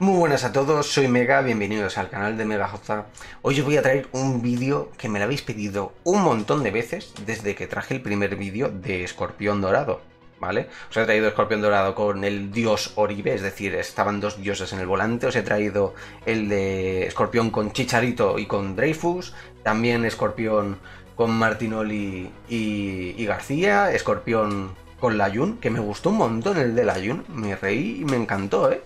Muy buenas a todos, soy Mega, bienvenidos al canal de MegaJota. Hoy os voy a traer un vídeo que me lo habéis pedido un montón de veces desde que traje el primer vídeo de Escorpión Dorado, ¿vale? Os he traído Escorpión Dorado con el dios Oribe, es decir, estaban dos dioses en el volante. Os he traído el de Escorpión con Chicharito y con Dreyfus, también Escorpión con Martinoli y García, Escorpión con Layun, que me gustó un montón el de Layun, me reí y me encantó, ¿eh?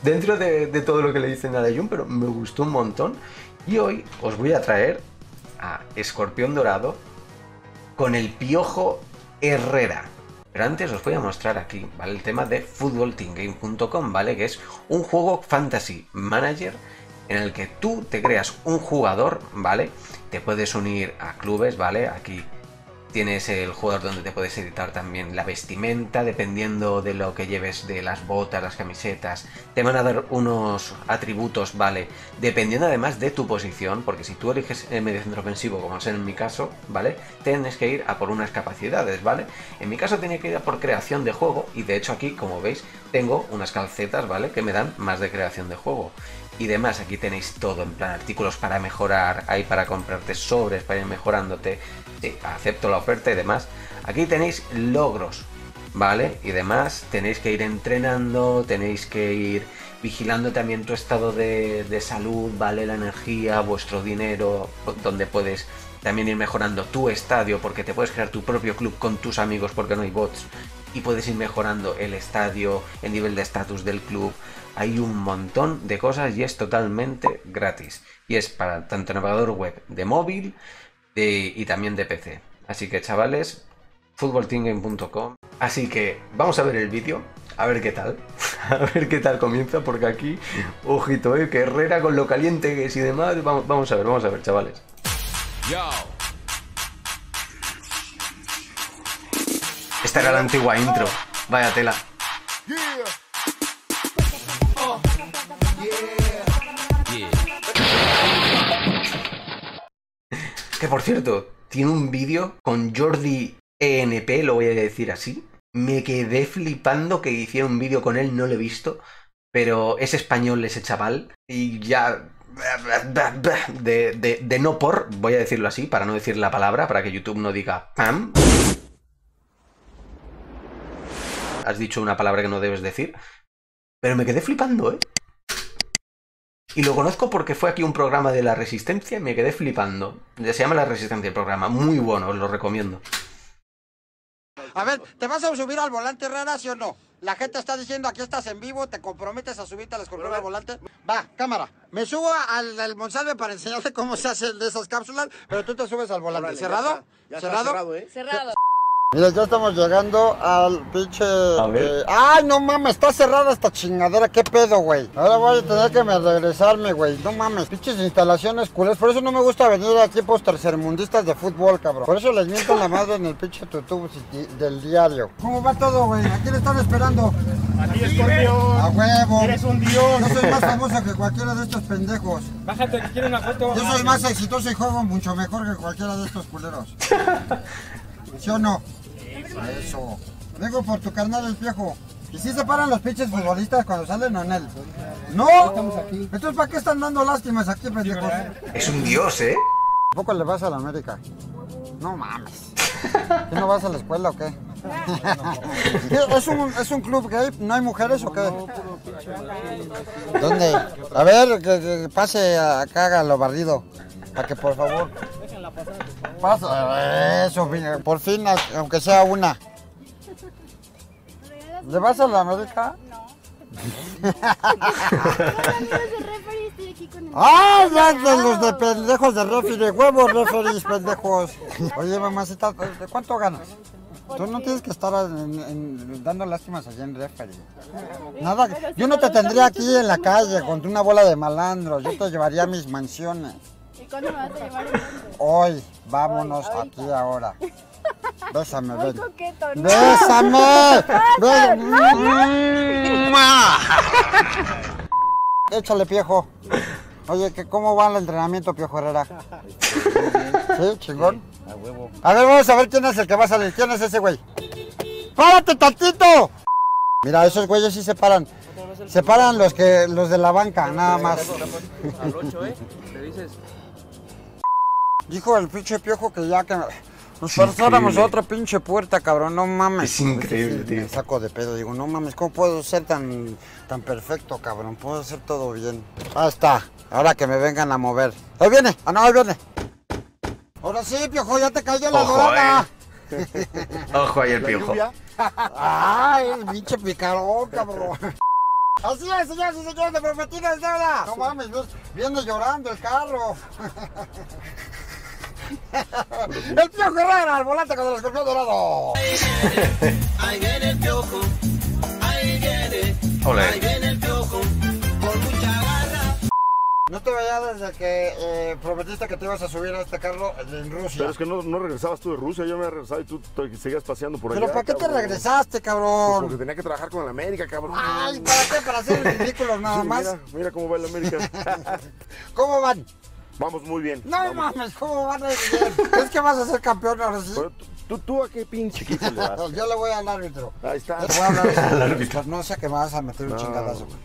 Dentro de todo lo que le dicen a Layun, pero me gustó un montón. Y hoy os voy a traer a Escorpión Dorado con el Piojo Herrera. Pero antes os voy a mostrar aquí, ¿vale? El tema de footballteamgame.com, ¿vale? Que es un juego fantasy manager en el que tú te creas un jugador, ¿vale? Te puedes unir a clubes, ¿vale? Aquí tienes el jugador donde te puedes editar también la vestimenta, dependiendo de lo que lleves, de las botas, las camisetas. Te van a dar unos atributos, ¿vale? Dependiendo además de tu posición, porque si tú eliges el mediocentro ofensivo, como es en mi caso, ¿vale? Tienes que ir a por unas capacidades, ¿vale? En mi caso tenía que ir a por creación de juego, y de hecho aquí, como veis, tengo unas calcetas, ¿vale? Que me dan más de creación de juego. Y demás, aquí tenéis todo, en plan artículos para mejorar, hay para comprarte sobres, para ir mejorándote. Sí, acepto la oferta y demás. Aquí tenéis logros, ¿vale? Y demás, tenéis que ir entrenando, tenéis que ir vigilando también tu estado de salud, ¿vale? La energía, vuestro dinero, donde puedes también ir mejorando tu estadio, porque te puedes crear tu propio club con tus amigos, porque no hay bots. Y puedes ir mejorando el estadio, el nivel de estatus del club. Hay un montón de cosas y es totalmente gratis. Y es para tanto navegador web de móvil y también de PC. Así que, chavales, footballteamgame.com. Así que vamos a ver el vídeo, a ver qué tal. A ver qué tal comienza, porque aquí, ojito, que Herrera con lo caliente que es y demás. Vamos a ver, chavales. Yo. Esta era la antigua intro. Vaya tela. Que por cierto, tiene un vídeo con Jordi ENP, lo voy a decir así. Me quedé flipando que hiciera un vídeo con él, no lo he visto. Pero es español ese chaval. Y ya... De no por, voy a decirlo así, para no decir la palabra, para que YouTube no diga PAM. Has dicho una palabra que no debes decir, pero me quedé flipando, ¿eh? Y lo conozco porque fue aquí un programa de La Resistencia y me quedé flipando. Se llama La Resistencia el programa, muy bueno, os lo recomiendo. A ver, ¿te vas a subir al volante, Herrera, sí o no? La gente está diciendo, aquí estás en vivo, te comprometes a subirte al Escorpión al volante. Va, cámara, me subo al Monsalve para enseñarte cómo se hacen de esas cápsulas, pero tú te subes al volante. Vale, ¿cerrado? Ya está cerrado, ¿eh? Cerrado. Mira, ya estamos llegando al pinche... ¡Ay, no mames! Está cerrada esta chingadera, qué pedo, güey. Ahora voy a tener que regresarme, güey. No mames, pinches instalaciones culés. Por eso no me gusta venir a equipos tercermundistas de fútbol, cabrón. Por eso les miento la madre en el pinche tutú del diario. ¿Cómo va todo, güey? ¿A quién le están esperando? A ti, Escorpión. A huevo. Eres un dios. Yo soy más famoso que cualquiera de estos pendejos. Bájate, que quiero una foto. Yo soy más exitoso y juego mucho mejor que cualquiera de estos culeros. ¿Sí o no? Eso. Vengo por tu carnal el Piojo. ¿Y si se paran los pinches futbolistas cuando salen o en él? ¡No! Entonces, ¿para qué están dando lástimas aquí, pendejos? Es un dios, ¿eh? ¿Tampoco le vas a la América? No mames. ¿Tú no vas a la escuela o qué? ¿Es un club gay? ¿No hay mujeres o qué? ¿Dónde? A ver, que pase acá a lo barrido. Para que, por favor... Pasa, eso, por fin, aunque sea una. ¿Le vas a la América? No. ¡Ah! Ya de los de pendejos de referee, huevos referees, pendejos. Oye, mamacita, ¿de cuánto ganas? Tú no tienes que estar dando lástimas allá en referee. Nada, yo no te tendría aquí en la calle con una bola de malandros, yo te llevaría a mis mansiones. ¿Cuándo me vas a llevar el mundo? Hoy, vámonos aquí ahora. Bésame, ven. Coqueto, ¿no? ¡Bésame! Échale, Piojo. Oye, ¿cómo va el entrenamiento, Piojo Herrera? ¿Sí? ¿Chingón? A huevo. A ver, vamos a ver quién es el que va a salir. ¿Quién es ese güey? ¡Párate tantito! Mira, esos güeyes sí se paran. Se paran los de la banca, nada más. Al 8, ¿eh? Le dices... Dijo el pinche Piojo que ya que... Nos pasáramos a otra pinche puerta, cabrón, no mames. Es increíble, tío. Me saco de pedo, digo, no mames, ¿cómo puedo ser tan perfecto, cabrón? Puedo hacer todo bien. Ahí está, ahora que me vengan a mover. Ahí viene, ah, no, ahí viene. Ahora sí, Piojo, ya te cayó la aduana. Ojo ahí el Piojo. Ay, el pinche picarón, cabrón. Así es, señores y señores, de Prometido es Deuda. No mames, viene llorando el carro. El Piojo Herrera al volante con el Escorpión Dorado. Ahí viene el Piojo, ahí viene. Ahí viene el Piojo, con mucha garra. No te veía desde que prometiste que te ibas a subir a este carro en Rusia. Pero es que no regresabas tú de Rusia, yo me había regresado y tú seguías paseando por allá. ¿Pero para qué te regresaste, cabrón? Pues porque tenía que trabajar con el América, cabrón. Ay, ¿para qué? Para hacer ridículos nada más. Mira cómo va el América. ¿Cómo van? Vamos muy bien. No mames, ¿cómo van a ir bien? Es que vas a ser campeón ahora sí. ¿Tú a qué pinche equipo le vas? Yo le voy al árbitro. Ahí está. Te voy a hablar. No sé que me vas a meter un chingadazo, güey.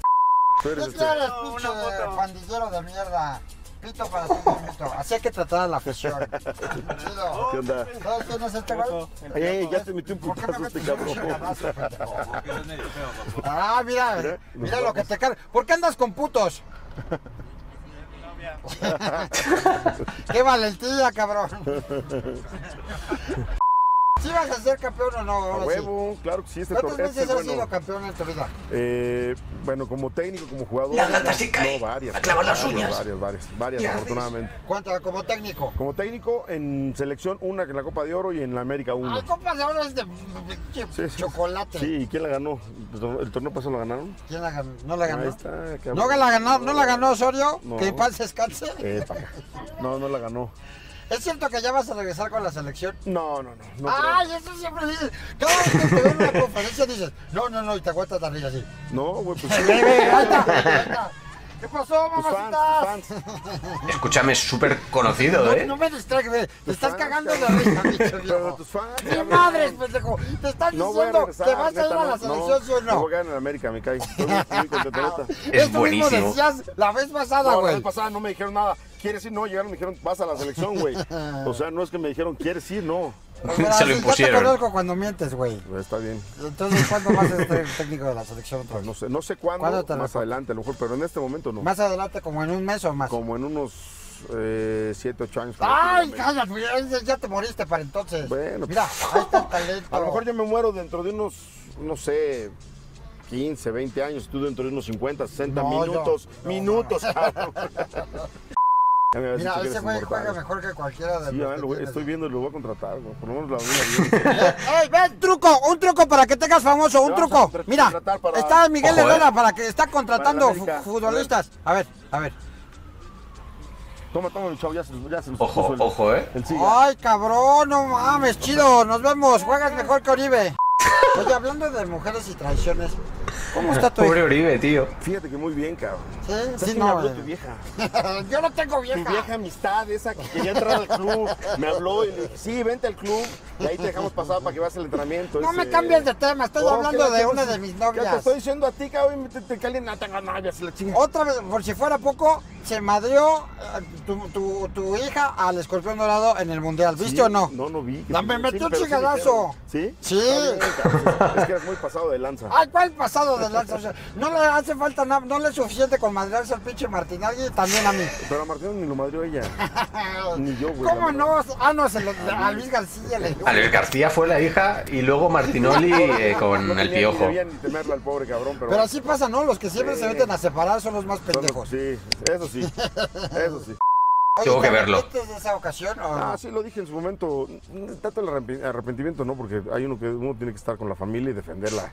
¿Qué eres, pinche pandillero de mierda? Pito para ti, pito. Así hay que tratar a la afición. ¿Qué onda? ¿Sabes quién es este güey? Ey, ya te metí un putazo este cabrón. Ah, mira. Mira lo que te carga. ¿Por qué andas con putos? ¡Qué valentía, cabrón! ¿Sí vas a ser campeón o no? A huevo, sí. Claro que sí. ¿Cuántas veces has sido campeón en tu vida? Bueno, como técnico, como jugador... varias. A clavar las uñas. Varias, afortunadamente. ¿Cuántas como técnico? Como técnico, en selección una, que en la Copa de Oro y en la América una. La Copa de Oro es de chocolate. Sí, ¿y quién la ganó? ¿El torneo pasado la ganaron? ¿Quién la ganó? ¿No la ganó? Ahí está, ¿No la ganó Osorio? No. ¿Que paz descanse? No la ganó. ¿Es cierto que ya vas a regresar con la selección? No. ¡Ay, creo. Eso siempre dices! Cada vez que te veo en una conferencia dices, no, y te aguantas la rilla así. No, güey, pues... ¡Ahí está! ¿Qué pasó, mamacitas? Escúchame, es súper conocido, ¿eh? No me distraigas, te estás cagando de risa, bicho viejo. ¡Mi madre, pendejo! Te están diciendo que vas a ir a la selección, ¿sí o no? No voy a ganar en América, me cae. Estoy muy contento. Es buenísimo. Esto mismo decías la vez pasada, güey. La vez pasada no me dijeron nada. ¿Quieres ir? No, llegaron y me dijeron, vas a la selección, güey. O sea, no es que me dijeron, ¿quieres ir? No. Se lo impusieron. Yo te conozco cuando mientes, güey. Está bien. Entonces, ¿cuándo vas a ser técnico de la selección? Pues no sé cuándo más adelante, a lo mejor, pero en este momento no. ¿Más adelante, como en un mes o más? Como en unos 7, 8 años. ¡Ay, cállate! Ya te moriste para entonces. Bueno. Mira, ahí está el talento. A lo mejor yo me muero dentro de unos, no sé... 15, 20 años, tú dentro de unos 50, 60 minutos. Mira, ese güey juega mejor que cualquiera de los. Sí, estoy viendo y lo voy a contratar, güey. Por lo menos la vida. ¡Ey, ve! ¡Truco! ¡Un truco para que tengas famoso! ¡Un truco! Mira, está Miguel Herrera para que está contratando futbolistas. A ver. Toma, chavo, ya se los puso. Ojo, ¿eh? ¡Ay, cabrón! ¡No mames! ¡Chido! ¡Nos vemos! ¡Juegas mejor que Oribe! Oye, hablando de mujeres y traiciones, ¿cómo está tu hija? Pobre Oribe, tío. Fíjate que muy bien, cabrón. Sí, no. Me habló tu vieja. Yo no tengo vieja. Tu vieja amistad, esa que quería entrar al club. Me habló y le dije, sí, vente al club. Y ahí te dejamos pasar para que vayas al entrenamiento. No me cambies de tema, estoy hablando de una de mis novias. Ya te estoy diciendo a ti, cabrón, que alguien no tenga novias y la chingada. Otra vez, por si fuera poco, se madrió tu hija al Escorpión Dorado en el Mundial. ¿Viste o no? No vi. Me metió un chingadazo. ¿Sí? Sí. Es que eres muy pasado de lanza. Ay, ¿cuál pasado de lanza? O sea, no le hace falta nada, no le es suficiente con madrearse al pinche Martinoli y también a mí. Pero a Martinoli ni lo madrió ella. Ni yo, güey. ¿Cómo no? Ah, no, a Luis García le dio. A Luis García fue la hija y luego Martinoli con el Piojo. No debían ni temerlo al pobre cabrón, pero... Pero así pasa, ¿no? Los que siempre se meten a separar son los más pendejos. Sí, eso sí. Tengo que verlo. ¿De esa ocasión? ¿O? Ah, sí, lo dije en su momento. Tanto el arrepentimiento, ¿no? Porque hay uno que uno tiene que estar con la familia y defenderla.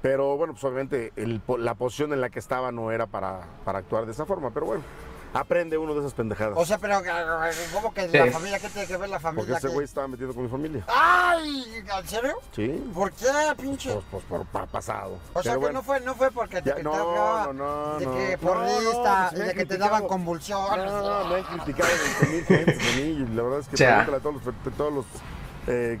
Pero bueno, pues obviamente la posición en la que estaba no era para actuar de esa forma. Pero bueno, aprende uno de esas pendejadas. O sea, pero ¿cómo que la familia? ¿Qué tiene que ver la familia? Porque ese güey estaba metido con mi familia. ¡Ay! ¿En serio? Sí. ¿Por qué, pinche? Pues por pasado. O sea, pero que bueno, no fue porque te criticaba. De que te daban convulsiones. No, me han criticado de mí, la verdad es que pregúntale a todos los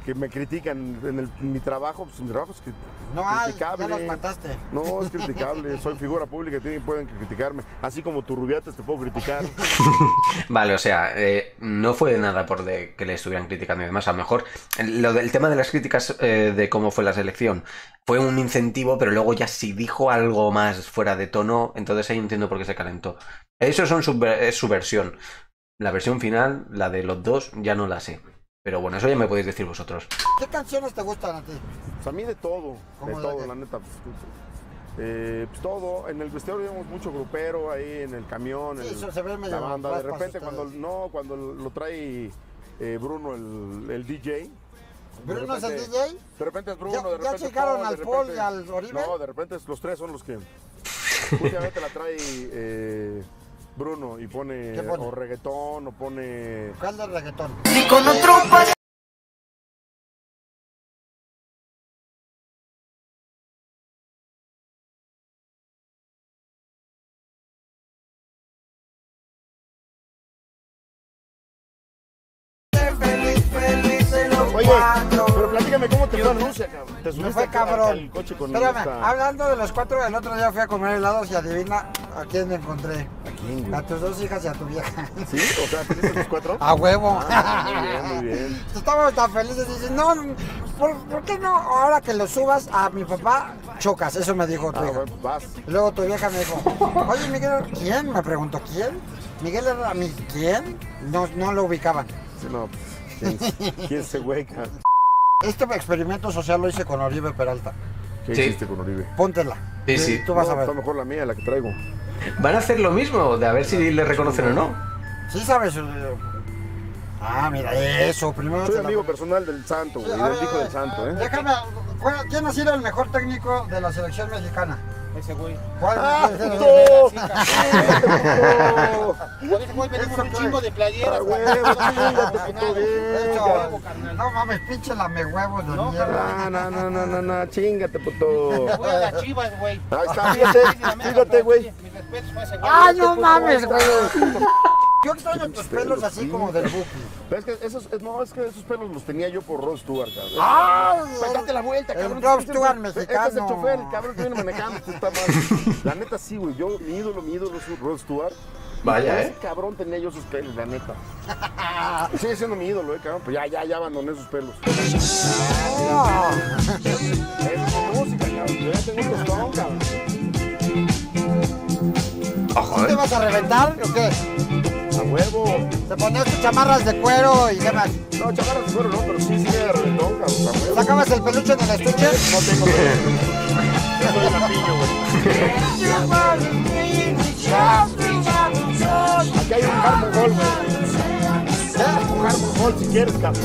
que me critican en mi trabajo, pues mi trabajo es criticable. No, ya los mataste. No, es criticable, soy figura pública y pueden criticarme, así como tu rubiates te puedo criticar. Vale, o sea, no fue nada por de que le estuvieran criticando y demás, a lo mejor lo del tema de las críticas de cómo fue la selección, fue un incentivo, pero luego ya si dijo algo más fuera de tono, entonces ahí entiendo por qué se calentó. Eso son es su versión. La versión final, la de los dos, ya no la sé. Pero bueno, eso ya me podéis decir vosotros. ¿Qué canciones te gustan a ti? Pues a mí de todo. De todo, la neta. Pues todo. En el vestidor llevamos mucho grupero ahí, en el camión, sí, en se ve medio la banda. De repente cuando lo trae Bruno, el DJ. ¿Bruno repente, es el DJ? De repente es Bruno, de repente... ¿Ya checaron al Paul y al Oribe? No, de repente los tres son los que... Justamente la trae... Bruno, y pone o reggaetón, o pone... Calda reggaetón. ¡Ni con otro país! Oye, pero platícame cómo te fue en Rusia, cabrón. Te subiste al coche con... Espérame, hablando de los cuatro, el otro día fui a comer helados y adivina a quién me encontré. A tus dos hijas y a tu vieja. ¿Sí? O sea, ¿tienes los cuatro? A huevo. Ah, muy bien, muy bien. Estábamos tan felices. Dicen, no, ¿por qué no? Ahora que lo subas a mi papá, chocas. Eso me dijo tu hija. Vas. Luego tu vieja me dijo, oye, Miguel, ¿quién? Me preguntó, ¿quién? Miguel era mi... ¿quién? No lo ubicaban. Sí, no. ¿Quién se hueca? Este experimento social lo hice con Oribe Peralta. ¿Qué hiciste con Oribe? Póntela. Sí, sí. Tú vas a ver. Está mejor la mía, la que traigo. ¿Van a hacer lo mismo? De a ver si le reconocen o no. Sí, sabes. Ah, mira, eso. Primero. Soy amigo personal del Santo, güey. Del hijo del Santo, ¿eh? Déjame. ¿Quién ha sido el mejor técnico de la selección mexicana? Ese güey. ¿Cuál? ¡Ah, puto! Con ese güey venimos un chingo de playeras. ¡Ah, güey! No mames, pinche lamehuevos de mierda. No, chingate, puto. Güey, las Chivas, güey. Ahí está, fíjate, güey. Mis respetos para ese güey. ¡Ah, no mames, güey! Yo extraño tus pelos así como del buque. Es que esos pelos los tenía yo por Rod Stewart, cabrón. ¡Ah! Date la vuelta, cabrón. Rod Stewart mexicano. Este es el chofer, el cabrón que viene manejando. Está mal. La neta sí, güey. Yo, mi ídolo es Rod Stewart. Vaya, ese cabrón tenía yo sus pelos, la neta. Sigue siendo mi ídolo, cabrón. Pues ya abandoné sus pelos. ¡No! Es música, cabrón. Yo ya tengo un tostón, cabrón. ¿Tú te vas a reventar o qué? A huevo. ¿Te ponías tus chamarras de cuero y demás? No, chamarras de cuero no, pero sí me reventó, cabrón. ¿Sacabas el peluche en el estuche? No tengo peluche. Soy un lapillo, güey. Aquí hay un hard gol, güey. Un hard gol si quieres, cabrón.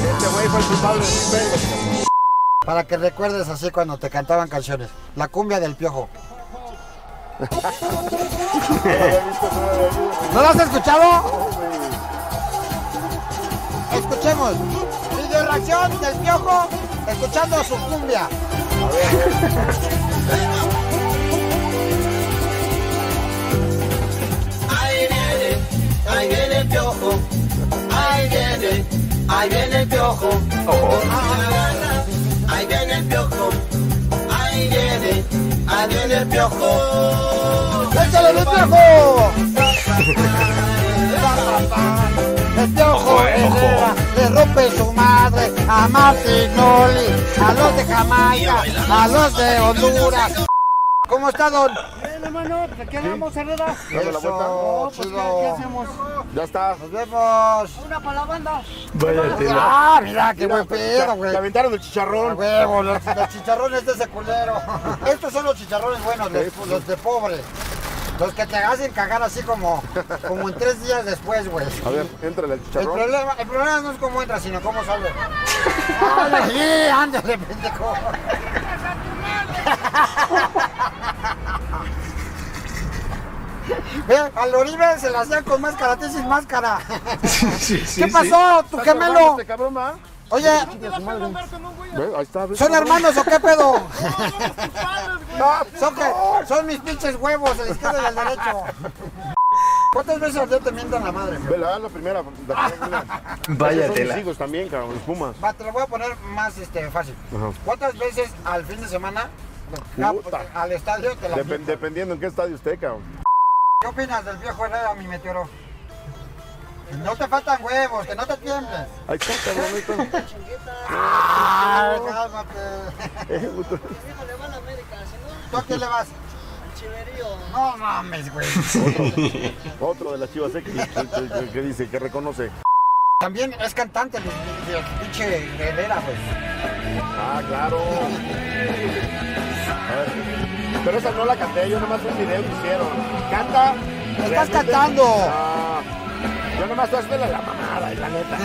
Este güey fue el culpable de mis pelos. Para que recuerdes así cuando te cantaban canciones. La cumbia del Piojo. ¿No la has escuchado? Escuchemos. Video reacción del Piojo escuchando su cumbia. A ver. Ahí viene el Piojo. Ahí viene el Piojo. Ojo. Ahí viene el Piojo, ahí viene el Piojo. ¡Échale el Piojo! El Piojo Herrera le rompe su madre a Martinoli, a los de Jamaica, a los de Honduras. ¿Cómo está, don? Bien, hermano, aquí andamos, Herrera. Dame la vuelta. No, pues, ¿qué hacemos? Ya está, nos vemos. Una para la banda. Vaya tira. Ah, mira, qué buen pedo, güey. Te aventaron el chicharrón. Huevo, los chicharrones de ese culero. Estos son los chicharrones buenos, los de pobre. Los que te hacen cagar así como en 3 días después, güey. A ver, entra el chicharrón. El problema no es cómo entra, sino cómo sale. ¡Ándale, ándale, pendejo! Al Oribe se la hacían con máscara, te sin máscara. Sí, ¿Qué pasó, tu gemelo? Este cabrón, ¿ah? Oye, ¿son hermanos o qué pedo? No, son mis pinches huevos, el izquierdo y el derecho. ¿Cuántas veces al día te mientan la madre? Vela, la primera. Vaya tela. Mis hijos también, cabrón, los Pumas. Va, te lo voy a poner más fácil. Ajá. ¿Cuántas veces al fin de semana al estadio te la mientan? Dependiendo en qué estadio usted, cabrón. ¿Qué opinas del viejo Herrera, mi meteoro? No te faltan huevos, que no te tiemblen. Ahí está, cabrón, ahí está. ¡Ah! ¡Cálmate! Hijo, le va a la América, si no... ¿Tú a quién le vas? Chiverío. No mames, güey. Otro de las chivas que dice, que reconoce. También es cantante, el pinche Herrera, güey. Ah, claro. Pero esa no la canté, yo nomás un video que hicieron. Canta. ¡Estás cantando! Yo nomás estoy haciendo la mamada, la neta.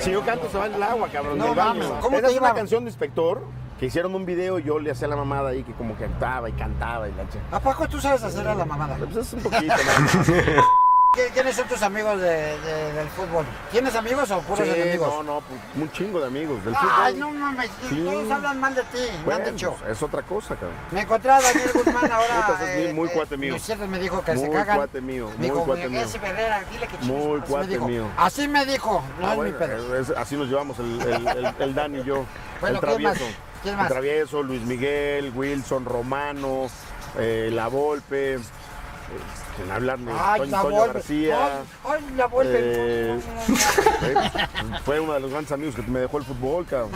Si yo canto se va en el agua, cabrón. No mames. ¿Cómo te llama? Una canción de Inspector que hicieron un video, yo le hacía la mamada ahí, que como que cantaba y cantaba y la che. ¿A poco tú sabes hacer a la mamada? Pues es un poquito. ¿Quiénes son tus amigos del fútbol? ¿Tienes amigos o puros enemigos? No, no, pues un chingo de amigos del fútbol. Ay, no mames, todos hablan mal de ti, me han dicho. Es otra cosa, cabrón. Me encontré a Daniel Guzmán ahora. Muy cuate mío. Me dijo que se cagan. Muy cuate mío, muy cuate mío. Ese Herrera, dile que chingos. Muy cuate mío. Así me dijo, no es mi pedo. Así nos llevamos el Dan y yo. El Travieso. ¿Quién más? El Travieso, Luis Miguel, Wilson, Romano, La Volpe. Sin hablarme, Toño García. Ay, La Volpe. Fue uno de los grandes amigos que me dejó el fútbol, cabrón.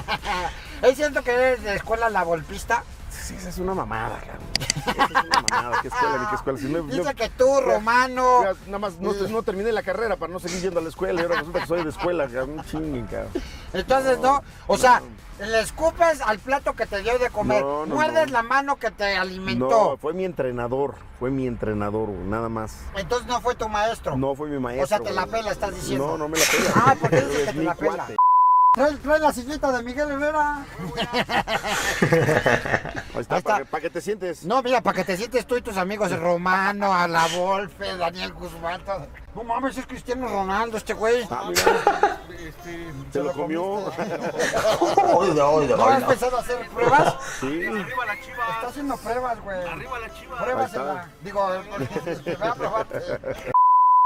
Es cierto que eres de escuela La Volpista. Sí, esa es una mamada, cabrón. Esa es una mamada. ¿Qué escuela ni qué escuela? Si no, piensa que tú, Romano. Mira, nada más no terminé la carrera para no seguir yendo a la escuela. Y ahora resulta que soy de escuela, cabrón. Chinguen, cabrón. Entonces, no. O sea, le escupes al plato que te dio de comer. Muerdes la mano que te alimentó. No, fue mi entrenador. Fue mi entrenador, nada más. Entonces, no fue tu maestro. No fue mi maestro. O sea, te la pela, estás diciendo. No, no me la pela. Ah, ¿por qué dices que te la pela? Trae la sillita de Miguel Herrera. Ahí está, para que te sientes. No, mira, para que te sientes tú y tus amigos, Romano, a La Volpe, Daniel Guzmán. No mames, es Cristiano Ronaldo este güey. Ah, mira, se lo comió. ¿No has pensado hacer pruebas? Sí. Arriba la chiva. Está haciendo pruebas, güey. Arriba la chiva. Pruébasela. Digo, va a probarte. ¿Qué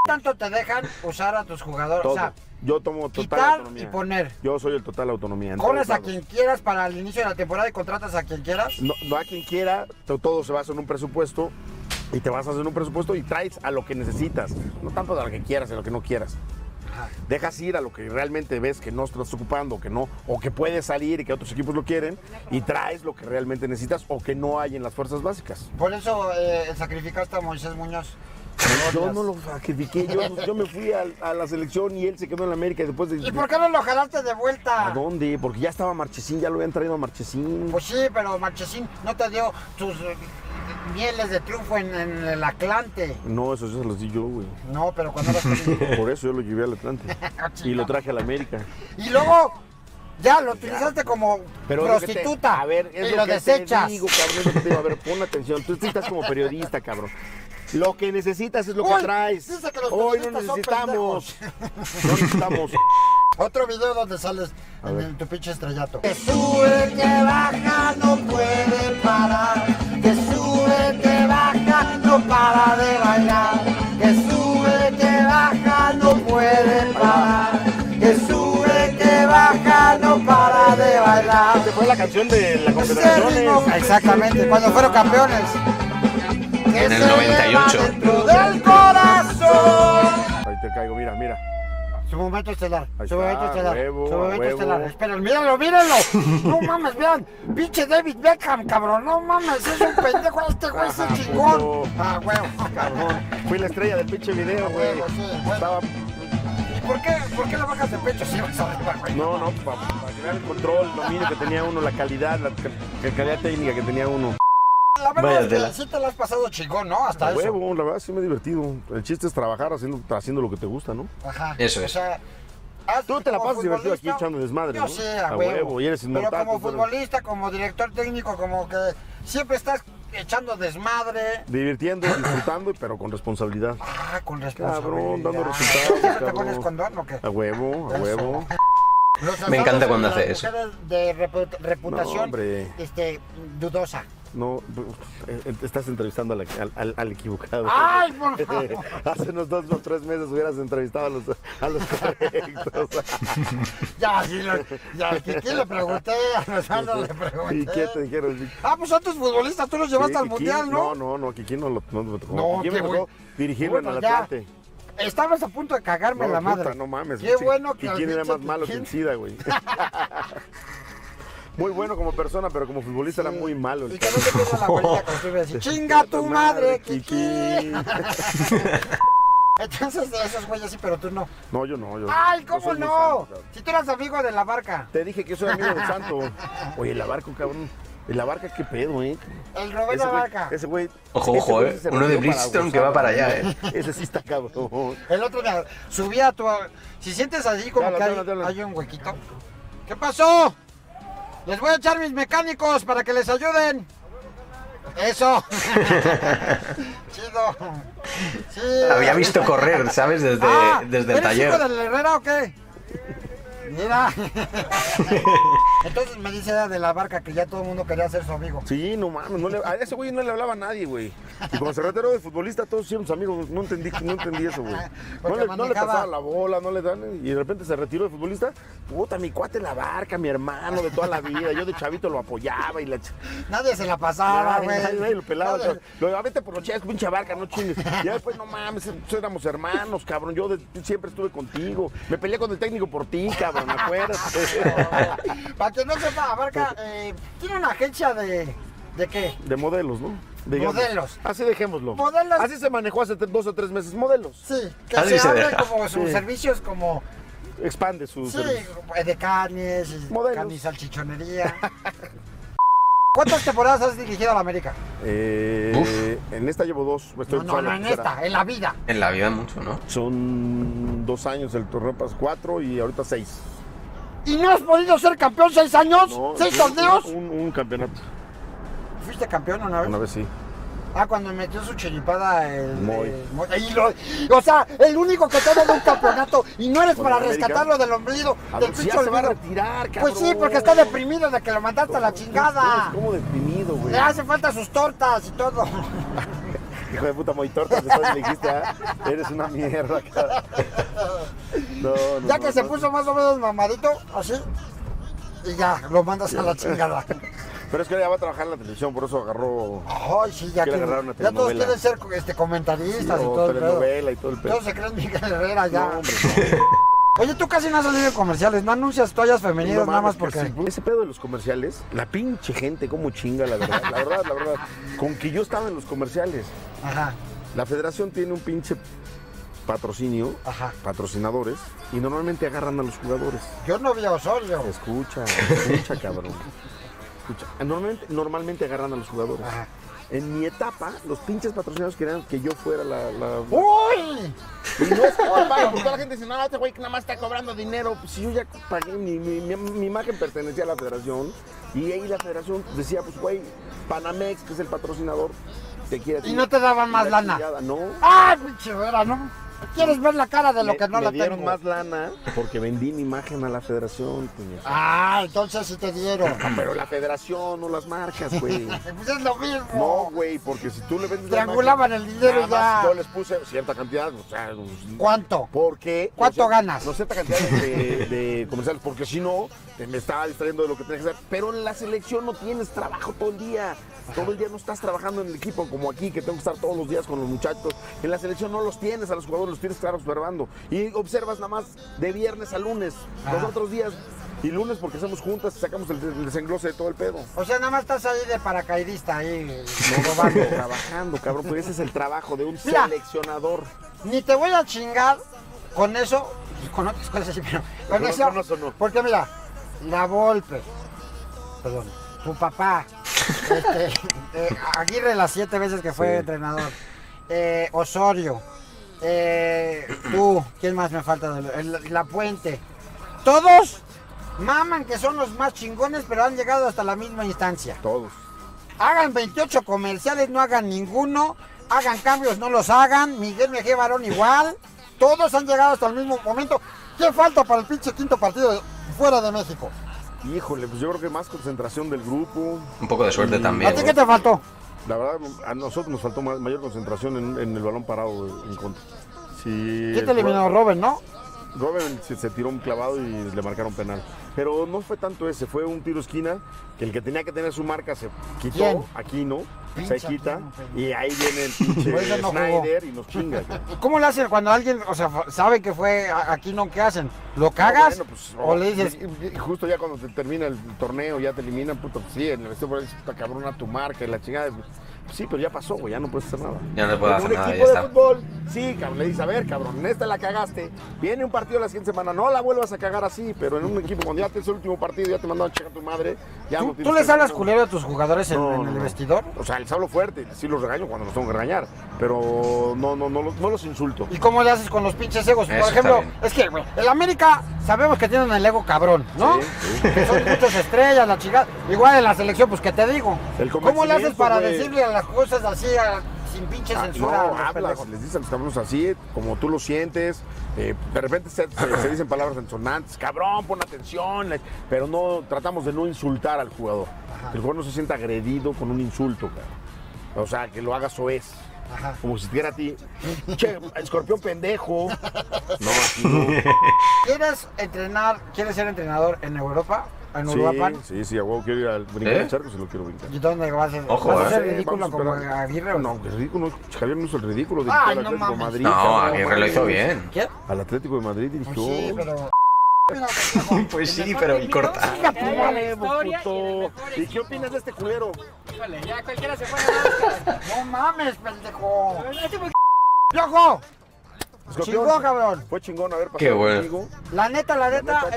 tanto te dejan usar a tus jugadores? Todo. O sea, yo tomo total autonomía. Y poner. Yo soy el total autonomía. ¿Corres a quien quieras para el inicio de la temporada y contratas a quien quieras? No, no a quien quiera, todo se basa en un presupuesto y te vas a hacer un presupuesto y traes a lo que necesitas. No tanto a lo que quieras, a lo que no quieras. Ajá. Dejas ir a lo que realmente ves que no estás ocupando, que no, o que puede salir y que otros equipos lo quieren, y traes lo que realmente necesitas o que no hay en las fuerzas básicas. Por eso sacrificaste a Moisés Muñoz. Yo no lo sacrifiqué, yo me fui a la selección y él se quedó en la América y después de... ¿Y por qué no lo jalaste de vuelta? ¿A dónde? Porque ya estaba Marchesín, ya lo habían traído a Marchesín. Pues sí, pero Marchesín no te dio tus mieles de triunfo en el Atlante. No, eso se los di yo, güey. No, pero cuando eras... Por eso yo lo llevé al Atlante y lo traje a la América. Y luego... Ya, lo utilizaste como prostituta. A ver, es lo que te digo, cabrón. A ver, pon atención. Tú estás como periodista, cabrón. Lo que necesitas es lo que traes. Hoy no necesitamos. No necesitamos. Otro video donde sales en tu pinche estrellato. Que sube, que baja, no puede parar. Que sube, que baja, no para de bailar. Que sube, que baja, no puede parar. Que sube, que baja, no para de bailar. Esa fue la canción de la Confederación. Exactamente, cuando fueron campeones. En el 98. Dentro del corazón. Ahí te caigo, mira, mira. Su momento estelar, su momento estelar, su momento estelar. Esperen, mírenlo, mírenlo. No mames, vean. Pinche David Beckham, cabrón. No mames, es un pendejo. Este güey es el chingón. Ah, huevo. Cabrón. Fui la estrella del pinche video, güey. Estaba... ¿Por qué la bajas de pecho si vas a arriba, güey? No, no, para llevar el control, el dominio que tenía uno, la calidad técnica que tenía uno. La verdad es que sí te la has pasado chingón, ¿no? Hasta eso. Huevo, la verdad sí me he divertido. El chiste es trabajar haciendo lo que te gusta, ¿no? Ajá. Eso es. O sea, tú te la pasas divertido aquí echando desmadre, ¿no? Yo sí, a huevo. Y eres inmortal. Pero como futbolista, como director técnico, como que siempre estás echando desmadre. Divirtiendo, disfrutando, pero con responsabilidad. Ah, con responsabilidad. Cabrón, dando resultados. ¿Te pones condón o qué? A huevo, a huevo. Me encanta cuando hace eso. De reputación dudosa. No, estás entrevistando al equivocado. ¡Ay, por favor! Hace unos 2 o 3 meses hubieras entrevistado a los correctos. Ya, Kiki le pregunté, a Rosano le pregunté. ¿Y qué te dijeron? Ah, pues a tus futbolistas tú los llevaste al Mundial, ¿no? No, Kiki no lo tocó. Kiki me tocó dirigirlo en Atlante. Estabas a punto de cagarme la madre. No mames. Qué bueno que Kiki era más malo que el SIDA, güey. Muy bueno como persona, pero como futbolista era muy malo. Y que no te pierdas la vuelta con su vez. ¡Chinga tu madre, Kiki! Entonces, esos güeyes sí, pero tú no. No, yo no. ¡Ay, cómo no! Si tú eras amigo de la barca. Te dije que soy amigo del santo. Oye, la barca, cabrón. La barca, qué pedo, ¿eh? El Rubén La Barca. Ese güey. Ojo, güey. Uno de Bristol que va para allá, ¿eh? Ese sí está cabrón. El otro día subía a tu... Si sientes así como que hay un huequito. ¿Qué pasó? Les voy a echar mis mecánicos para que les ayuden. Eso. Chido. Sí. Había visto correr, ¿sabes? Desde el taller. ¿Eres hijo del Herrera o qué? Mira. Entonces me dice de la barca que ya todo el mundo quería ser su amigo. Sí, no mames. A ese güey no le hablaba a nadie, güey. Y como se retiró de futbolista, todos hicieron sus amigos. No entendí eso, güey. No le pasaba la bola, no le dan. Y de repente se retiró de futbolista. Puta, mi cuate La Barca, mi hermano de toda la vida. Yo de chavito lo apoyaba y nadie se la pasaba, güey. Nadie lo pelaba. Lo vete por los chavos, pinche Barca, no chingues. Ya después, no mames, éramos hermanos, cabrón. Yo siempre estuve contigo. Me peleé con el técnico por ti, cabrón. Me acuerdo. Para que no sepa, Barca, tiene una agencia de ¿qué? De modelos, ¿no? Digamos. Modelos. Así dejémoslo. Modelos. Así se manejó hace 2 o 3 meses. Modelos. Sí, que así se abre como sus servicios, como... Expande sus... Sí, servicios. De carnes, modelos. Carnes, salchichonería. ¿Cuántas temporadas has dirigido a la América? En esta llevo 2. No, en esta, en la vida. En la vida mucho, ¿no? Son 2 años, el torneo pasó 4 y ahorita 6. ¿Y no has podido ser campeón 6 años? No, 6 torneos. Un campeonato. ¿Fuiste campeón una vez? Una vez sí. Ah, cuando metió su chiripada el Moy. O sea, el único que te da un campeonato y no eres para rescatarlo del ombligo, del pinche olvido. Se va a retirar, cabrón. Pues sí, porque está deprimido de que lo mandaste a la chingada. ¿Cómo deprimido, güey? Le hace falta sus tortas y todo. Hijo de puta, Moy, tortas, le dijiste, eres una mierda, cara. No, ya que se puso más o menos mamadito, así, y ya, lo mandas a la chingada. Pero es que ya va a trabajar en la televisión, por eso agarró... Ay, sí, ya todos quieren ser comentaristas y todo el pedo. Y todo el pedo. Todos se creen Miguel Herrera ya. No, hombre, no. Oye, tú casi no has salido en comerciales, no anuncias toallas femeninas, no, nada más porque... Sí, ese pedo de los comerciales, la pinche gente, cómo chinga, la verdad, la verdad. Con que yo estaba en los comerciales. Ajá. La federación tiene un pinche... patrocinio, ajá, patrocinadores, y normalmente agarran a los jugadores. Yo no vi a Osorio. Escucha, cabrón. Escucha. Normalmente agarran a los jugadores. Ajá. En mi etapa, los pinches patrocinadores querían que yo fuera la... ¡Uy! Y no es culpa, porque la gente dice, no, este güey que nada más está cobrando dinero. Pues si yo ya pagué, mi imagen pertenecía a la federación, y ahí la federación decía, pues güey, Panamex, que es el patrocinador, te quiere... Y no te daban más lana. Chillada, ¿no? ¡Ah, pinche vera, no! ¿Quieres ver la cara de lo que no la tengo? Me dieron más lana porque vendí mi imagen a la federación, puño. Ah, entonces sí te dieron. Pero la federación, no las marcas, güey. Pues es lo mismo. No, güey, porque si tú le vendes la imagen... Triangulaban el dinero ya. Yo les puse cierta cantidad, o sea... ¿Cuánto? Porque... ¿Cuánto ganas? No, cierta cantidad de comerciales, porque si no, me estaba distrayendo de lo que tenía que hacer. Pero en la selección no tienes trabajo todo el día. Todo el día no estás trabajando en el equipo como aquí, que tengo que estar todos los días con los muchachos. En la selección no los tienes a los jugadores, los tienes que estar observando. Y observas nada más de viernes a lunes, los otros días. Y lunes porque hacemos juntas y sacamos el desenglose de todo el pedo. O sea, nada más estás ahí de paracaidista, ahí. No, trabajando, cabrón, porque ese es el trabajo de un seleccionador. Ni te voy a chingar con eso, con otras cosas así, pero... Con eso, no. Porque mira, La Volpe, perdón, tu papá... Aguirre las 7 veces que fue entrenador, Osorio, tú, ¿quién más me falta? La Puente. Todos maman que son los más chingones, pero han llegado hasta la misma instancia. Todos. Hagan 28 comerciales, no hagan ninguno. Hagan cambios, no los hagan. Miguel Varón igual. Todos han llegado hasta el mismo momento. ¿Qué falta para el pinche quinto partido fuera de México? Híjole, pues yo creo que más concentración del grupo. Un poco de suerte también. ¿A ti qué te faltó? La verdad, a nosotros nos faltó mayor concentración en el balón parado en contra. Sí, ¿qué te eliminó? Robben, ¿no? Robben se tiró un clavado y le marcaron penal. Pero no fue tanto ese, fue un tiro esquina que el que tenía que tener su marca se quitó. ¿Quién? Aquino, pincha, se quita Aquino, y ahí viene el pinche no Snyder jugó. Y nos chinga. ¿Cómo le hacen cuando alguien, o sea, sabe que fue Aquino, qué hacen? ¿Lo cagas? No, bueno, pues, o le dices... Justo ya cuando te termina el torneo, ya te eliminan, puto, pues, sí, en el vestido por ahí está cabrón a tu marca y la chingada. Pues, sí, pero ya pasó, güey, ya no puedes hacer nada. Ya no puedes hacer nada, ya está. En un equipo de fútbol, sí, cabrón, le dices, a ver, cabrón, en esta la cagaste. Viene un partido la siguiente semana, no la vuelvas a cagar así, pero en un equipo cuando ya es el último partido, ya te mandan a checar a tu madre. Ya ¿Tú, no ¿tú les hablas culero a tus jugadores en el vestidor? O sea, les hablo fuerte, sí los regaño cuando los tengo que regañar, pero no los insulto. ¿Y cómo le haces con los pinches egos? Eso, por ejemplo, es que el América sabemos que tienen el ego cabrón, ¿no? Sí. Que son muchas estrellas, la chingada. Igual en la selección, pues que te digo. ¿Cómo le haces para decirle a las cosas así a... sin pinche censura? No, hablas, les dicen a los cabrones así, como tú lo sientes, de repente se dicen palabras ensonantes, cabrón, pon atención, pero no, tratamos de no insultar al jugador. Ajá. Que el jugador no se sienta agredido con un insulto, cabrón. O sea, que lo hagas soez. Ajá. Como si tuviera a ti, che, escorpión pendejo. No, así no. ¿Quieres entrenar, quieres ser entrenador en Europa? ¿En Uruapan? Sí, a huevo quiero ir al brincar el charco, si lo quiero brincar. ¿Y dónde vas a hacer? Ojo, ¿vas a hacer ridículo como Aguirre? No, el ridículo no, Javier no hizo el ridículo, dirigió al Atlético de Madrid. No, Aguirre lo hizo bien. ¿Qué? Al Atlético de Madrid dirigió. Pues sí, pero... Pues sí, pero y corta. ¿Y qué opinas de este culero? Híjole, ya cualquiera se puede. No mames, pendejo. ¡Loco! Chingón, cabrón. Fue chingón haber pasado. Qué bueno. La neta,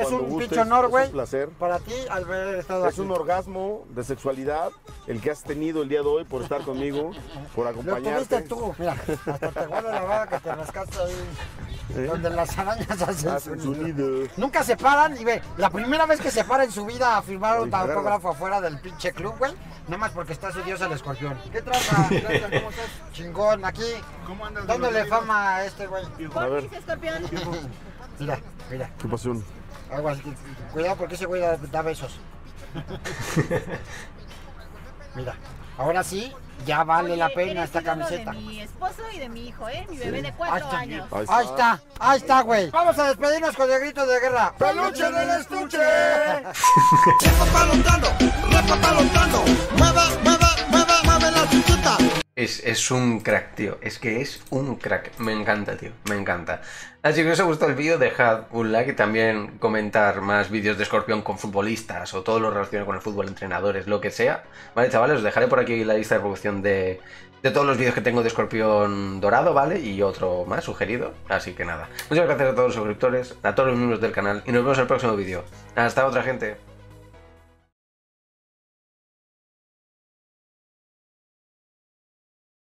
es un pinche honor, güey. Es un placer. Para ti, al haber estado aquí. Es un orgasmo de sexualidad el que has tenido el día de hoy por estar conmigo, por acompañarte. Lo tuviste tú. Mira, hasta te guardo la barra que te rascaste ahí. ¿Eh? Donde las arañas hacen su nido. Nunca se paran y ve, la primera vez que se para en su vida a firmar un autógrafo afuera del pinche club, güey, nada más porque está su dios el escorpión. ¿Qué traza? ¿Cómo estás? Chingón, aquí. ¿Cómo andas? Dándole fama a este güey. A ver. Mira. ¿Qué pasión? Aguas, cuidado porque ese güey da besos. Mira, ahora sí. Ya vale la pena esta camiseta. De mi esposo y de mi hijo, mi bebé de 4 años. Ahí está, güey. Vamos a despedirnos con el grito de guerra. ¡Peluche del estuche! ¡Repapalotando! ¡Mueva la chiquita! Es un crack, tío. Es que es un crack. Me encanta, tío. Me encanta. Así que si os ha gustado el vídeo, dejad un like y también comentar más vídeos de Escorpión con futbolistas o todo lo relacionado con el fútbol, entrenadores, lo que sea. Vale, chavales, os dejaré por aquí la lista de producción de todos los vídeos que tengo de Escorpión Dorado, ¿vale? Y otro más sugerido. Así que nada. Muchas gracias a todos los suscriptores, a todos los miembros del canal y nos vemos en el próximo vídeo. Hasta otra, gente.